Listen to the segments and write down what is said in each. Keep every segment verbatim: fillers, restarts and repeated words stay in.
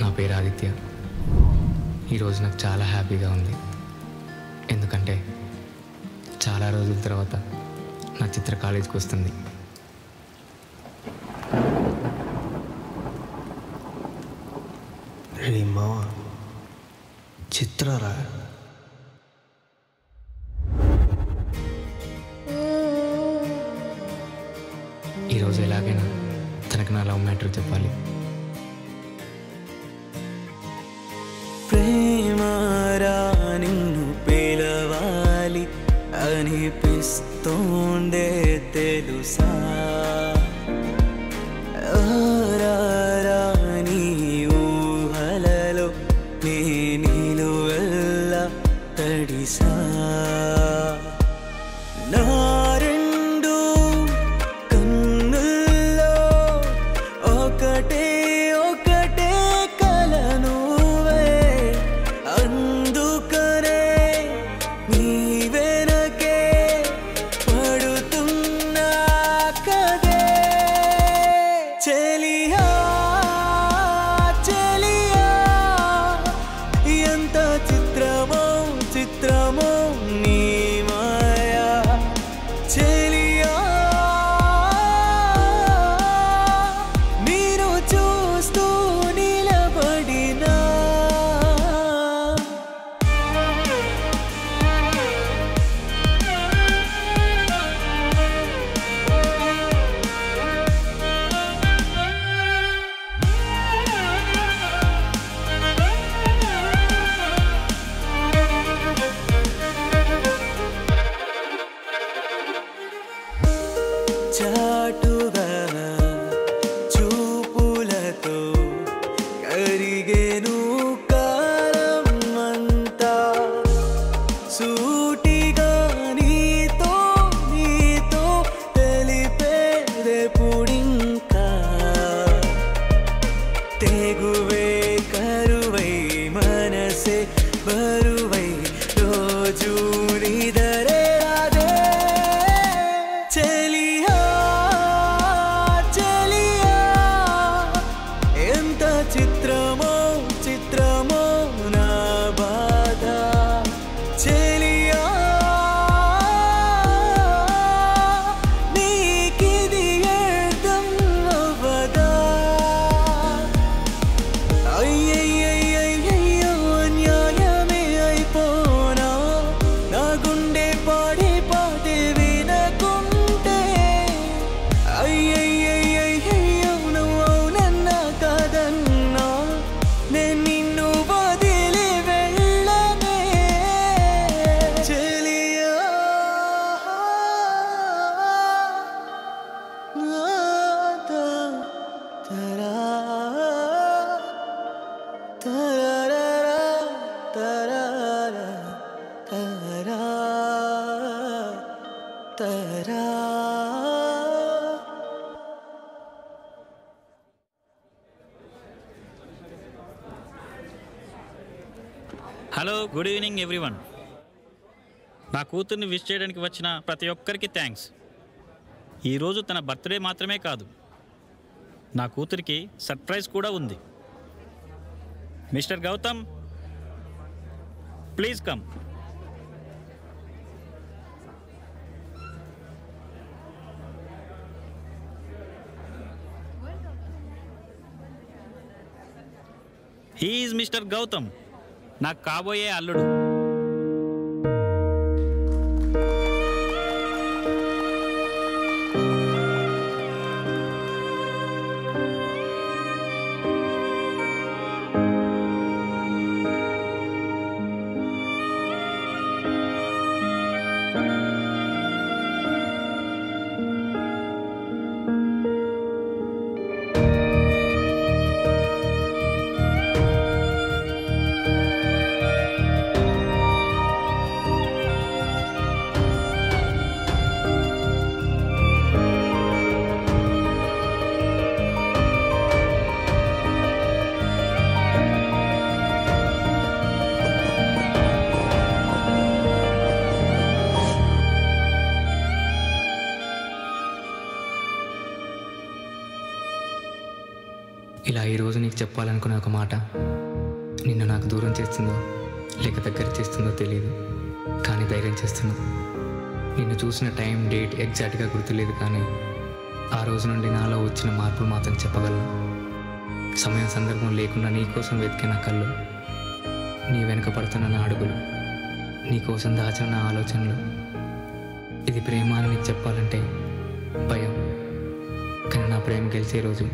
ना पेर आदित्य यह ना चाला हैप्पी एंकंटे चाला रोजल तरह ना चित्र कॉलेज को वस्तुंदी चित्ररा ఎలాగైనా తనకు నా లవ్ మ్యాటర్ చెప్పాలి ప్రేమరా నిన్ను పిలవాలి అనిపిస్తోందే తెలుసా రారా నీ ఊహలలో నీ నిలువెల్లా తడిసా హలో గుడ్ ఈవినింగ్ ఎవ్రీవన్ నా కూతుర్ని విష్ చేయడానికి వచ్చిన ప్రతి ఒక్కరికి థాంక్స్ ఈ రోజు తన బర్త్డే మాత్రమే కాదు నా కూతురికి సర్ప్రైజ్ కూడా ఉంది mister Gautam please come he is mister Gautam ना కాబోయే అల్లుడు रोज़ु नीकु चेप्पालनुकुने ओक माट निन्नु नाकु दूरं चेस्तुंदो लेक दग्गर चेस्तुंदो तेलियदु कानी धैर्यं चेस्तुन्नानु। निन्नु चूसिन टाइम डेट एग्जाक्ट गा गुर्तुलेदु कानी आ रोज़ु नुंडि नालो वच्चिन मार्पुलु मात्रं चेप्पगలను। समयं संदर्भं लेकुंडा नी कोसं वेतिकिन कल्लु, नी वेनुक पडुतुन्न ना अडुगुलु, नी कोसं दाचिन ना आलोचनलु। ఇది ప్రేమ అని నీకు చెప్పాలంటే భయం, కానీ నా ప్రేమ గెలిచే రోజు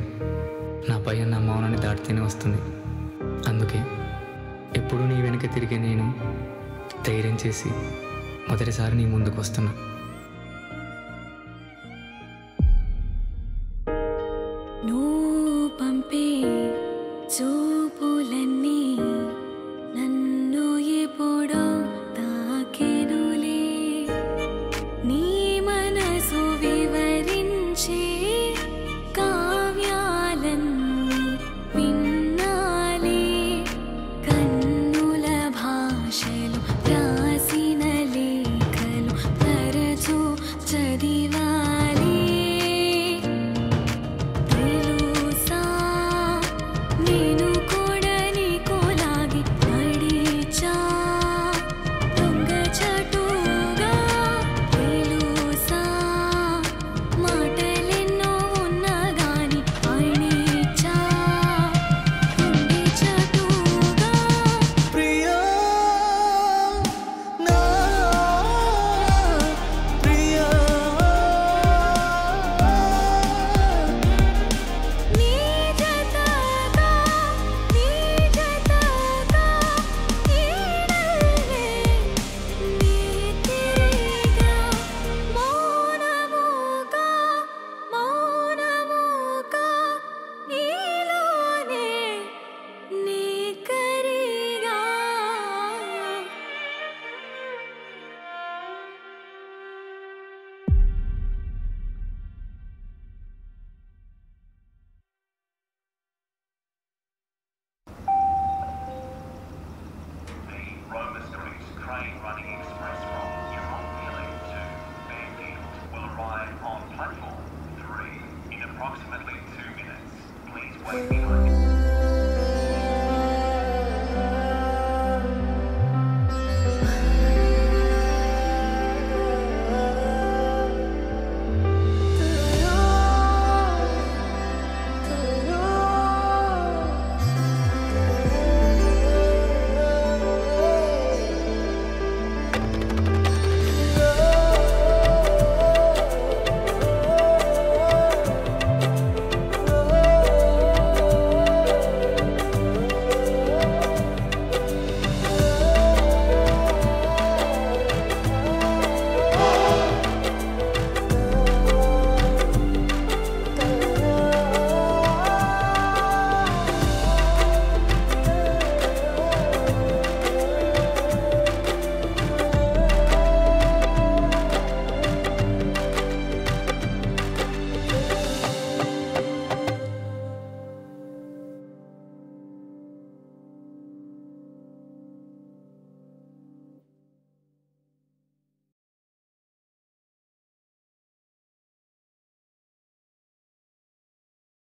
నా భయం నా మౌనాన్ని దాటితేనే వస్తుంది. అందుకే ఎప్పుడూ నీ వెనుక తిరిగే నేను ధైర్యం చేసి మొదటిసారి నీ ముందుకు వస్తున్నా.